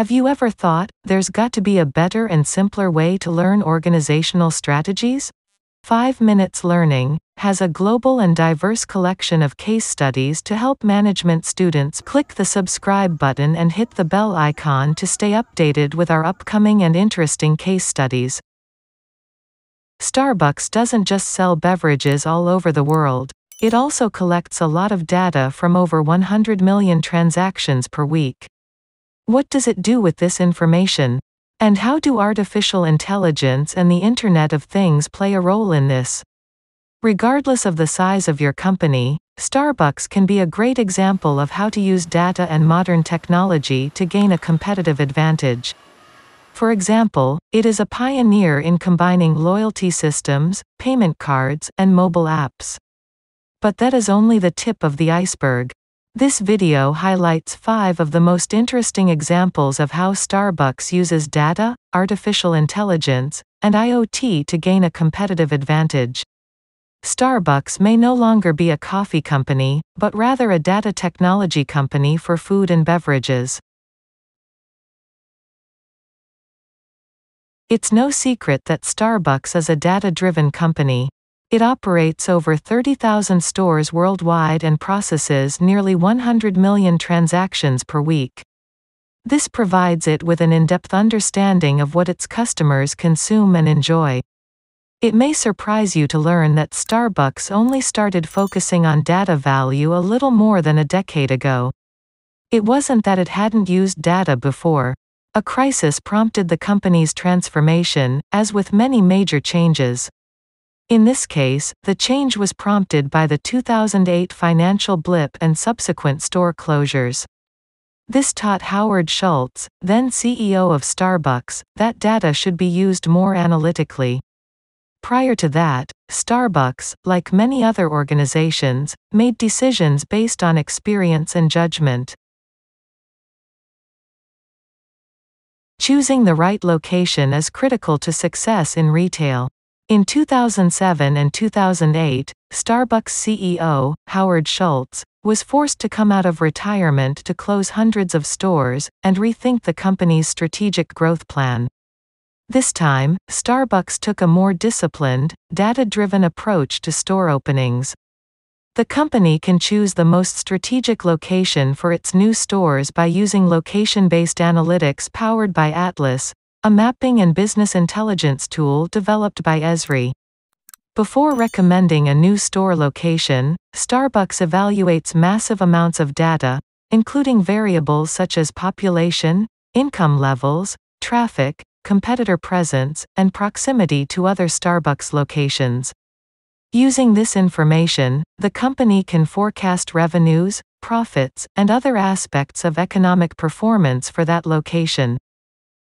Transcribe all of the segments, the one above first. Have you ever thought, there's got to be a better and simpler way to learn organizational strategies? 5 Minutes Learning has a global and diverse collection of case studies to help management students. Click the subscribe button and hit the bell icon to stay updated with our upcoming and interesting case studies. Starbucks doesn't just sell beverages all over the world. It also collects a lot of data from over 100 million transactions per week. What does it do with this information? And how do artificial intelligence and the Internet of Things play a role in this? Regardless of the size of your company, Starbucks can be a great example of how to use data and modern technology to gain a competitive advantage. For example, it is a pioneer in combining loyalty systems, payment cards, and mobile apps. But that is only the tip of the iceberg. This video highlights 5 of the most interesting examples of how Starbucks uses data, artificial intelligence, and IoT to gain a competitive advantage. Starbucks may no longer be a coffee company, but rather a data technology company for food and beverages. It's no secret that Starbucks is a data-driven company. It operates over 30,000 stores worldwide and processes nearly 100 million transactions per week. This provides it with an in-depth understanding of what its customers consume and enjoy. It may surprise you to learn that Starbucks only started focusing on data value a little more than a decade ago. It wasn't that it hadn't used data before. A crisis prompted the company's transformation, as with many major changes. In this case, the change was prompted by the 2008 financial blip and subsequent store closures. This taught Howard Schultz, then CEO of Starbucks, that data should be used more analytically. Prior to that, Starbucks, like many other organizations, made decisions based on experience and judgment. Choosing the right location is critical to success in retail. In 2007 and 2008, Starbucks CEO, Howard Schultz, was forced to come out of retirement to close hundreds of stores and rethink the company's strategic growth plan. This time, Starbucks took a more disciplined, data-driven approach to store openings. The company can choose the most strategic location for its new stores by using location-based analytics powered by Atlas, a mapping and business intelligence tool developed by Esri. Before recommending a new store location, Starbucks evaluates massive amounts of data, including variables such as population, income levels, traffic, competitor presence, and proximity to other Starbucks locations. Using this information, the company can forecast revenues, profits, and other aspects of economic performance for that location.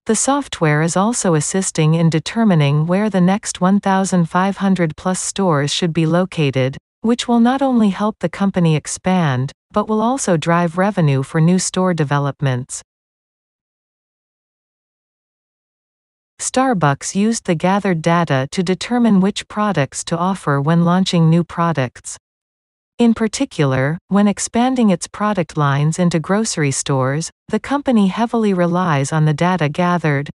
The software is also assisting in determining where the next 1,500-plus stores should be located, which will not only help the company expand, but will also drive revenue for new store developments. Starbucks used the gathered data to determine which products to offer when launching new products. In particular, when expanding its product lines into grocery stores, the company heavily relies on the data gathered.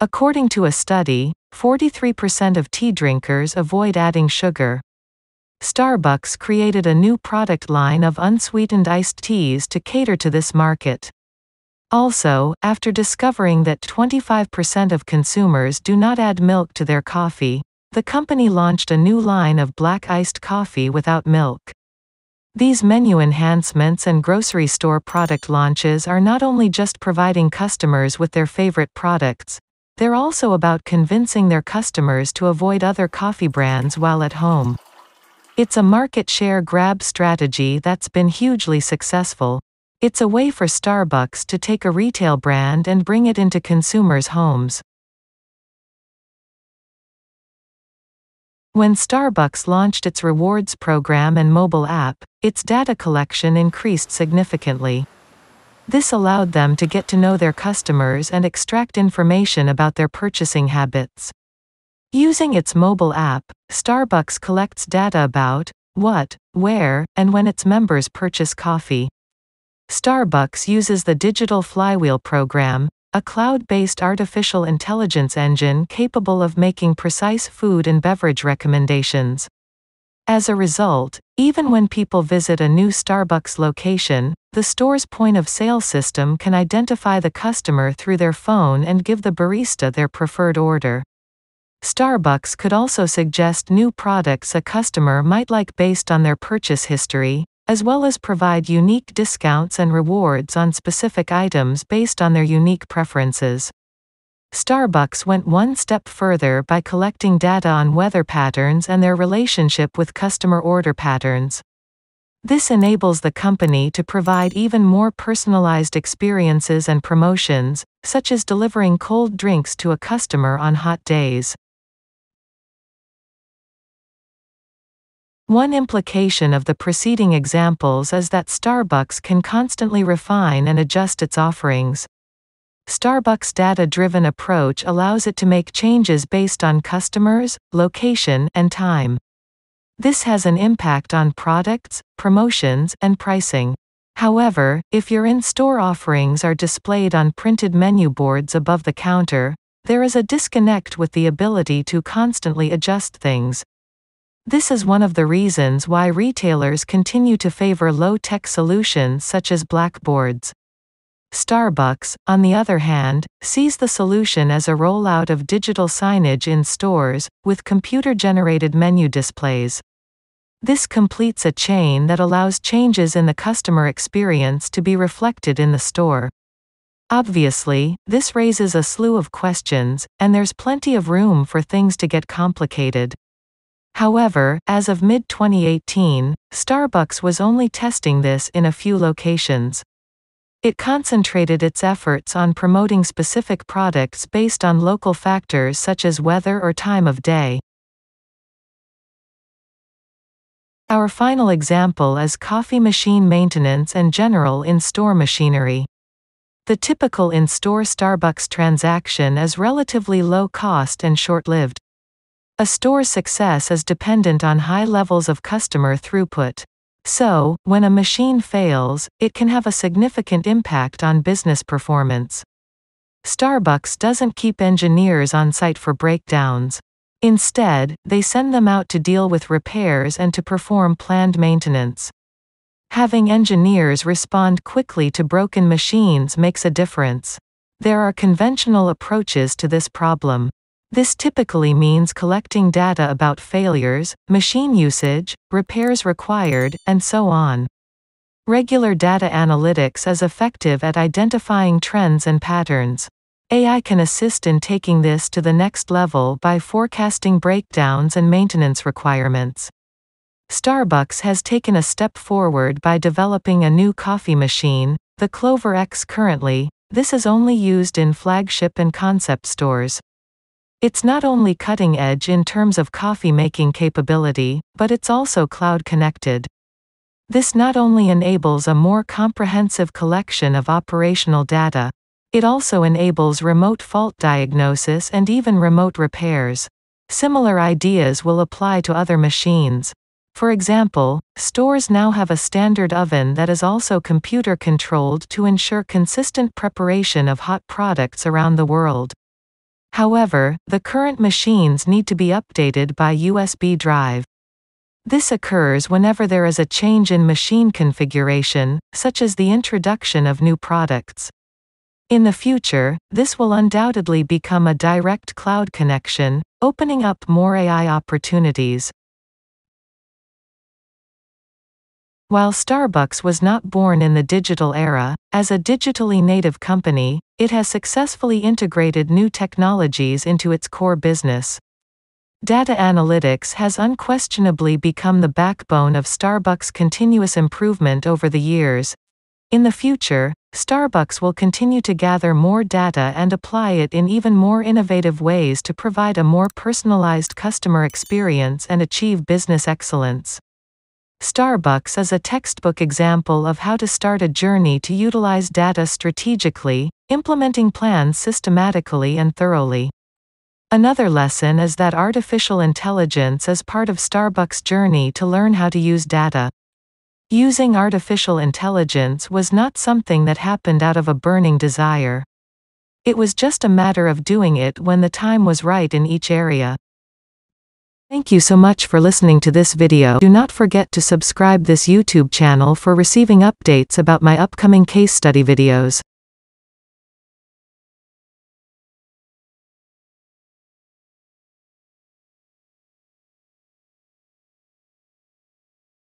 According to a study, 43% of tea drinkers avoid adding sugar. Starbucks created a new product line of unsweetened iced teas to cater to this market. Also, after discovering that 25% of consumers do not add milk to their coffee, the company launched a new line of black iced coffee without milk. These menu enhancements and grocery store product launches are not only just providing customers with their favorite products, they're also about convincing their customers to avoid other coffee brands while at home. It's a market share grab strategy that's been hugely successful. It's a way for Starbucks to take a retail brand and bring it into consumers' homes. When Starbucks launched its rewards program and mobile app, its data collection increased significantly. This allowed them to get to know their customers and extract information about their purchasing habits. Using its mobile app, Starbucks collects data about what, where, and when its members purchase coffee. Starbucks uses the Digital Flywheel program, a cloud-based artificial intelligence engine capable of making precise food and beverage recommendations. As a result, even when people visit a new Starbucks location, the store's point-of-sale system can identify the customer through their phone and give the barista their preferred order. Starbucks could also suggest new products a customer might like based on their purchase history, as well as provide unique discounts and rewards on specific items based on their unique preferences. Starbucks went one step further by collecting data on weather patterns and their relationship with customer order patterns. This enables the company to provide even more personalized experiences and promotions, such as delivering cold drinks to a customer on hot days. One implication of the preceding examples is that Starbucks can constantly refine and adjust its offerings. Starbucks' data-driven approach allows it to make changes based on customers, location, and time. This has an impact on products, promotions, and pricing. However, if your in-store offerings are displayed on printed menu boards above the counter, there is a disconnect with the ability to constantly adjust things. This is one of the reasons why retailers continue to favor low-tech solutions such as blackboards. Starbucks, on the other hand, sees the solution as a rollout of digital signage in stores, with computer-generated menu displays. This completes a chain that allows changes in the customer experience to be reflected in the store. Obviously, this raises a slew of questions, and there's plenty of room for things to get complicated. However, as of mid-2018, Starbucks was only testing this in a few locations. It concentrated its efforts on promoting specific products based on local factors such as weather or time of day. Our final example is coffee machine maintenance and general in-store machinery. The typical in-store Starbucks transaction is relatively low cost and short-lived. A store's success is dependent on high levels of customer throughput. So, when a machine fails, it can have a significant impact on business performance. Starbucks doesn't keep engineers on site for breakdowns. Instead, they send them out to deal with repairs and to perform planned maintenance. Having engineers respond quickly to broken machines makes a difference. There are conventional approaches to this problem. This typically means collecting data about failures, machine usage, repairs required, and so on. Regular data analytics is effective at identifying trends and patterns. AI can assist in taking this to the next level by forecasting breakdowns and maintenance requirements. Starbucks has taken a step forward by developing a new coffee machine, the Clover X. Currently, this is only used in flagship and concept stores. It's not only cutting-edge in terms of coffee-making capability, but it's also cloud-connected. This not only enables a more comprehensive collection of operational data, it also enables remote fault diagnosis and even remote repairs. Similar ideas will apply to other machines. For example, stores now have a standard oven that is also computer-controlled to ensure consistent preparation of hot products around the world. However, the current machines need to be updated by USB drive. This occurs whenever there is a change in machine configuration, such as the introduction of new products. In the future, this will undoubtedly become a direct cloud connection, opening up more AI opportunities. While Starbucks was not born in the digital era, as a digitally native company, it has successfully integrated new technologies into its core business. Data analytics has unquestionably become the backbone of Starbucks' continuous improvement over the years. In the future, Starbucks will continue to gather more data and apply it in even more innovative ways to provide a more personalized customer experience and achieve business excellence. Starbucks is a textbook example of how to start a journey to utilize data strategically, implementing plans systematically and thoroughly. Another lesson is that artificial intelligence is part of Starbucks' journey to learn how to use data. Using artificial intelligence was not something that happened out of a burning desire. It was just a matter of doing it when the time was right in each area. Thank you so much for listening to this video. Do not forget to subscribe this YouTube channel for receiving updates about my upcoming case study videos.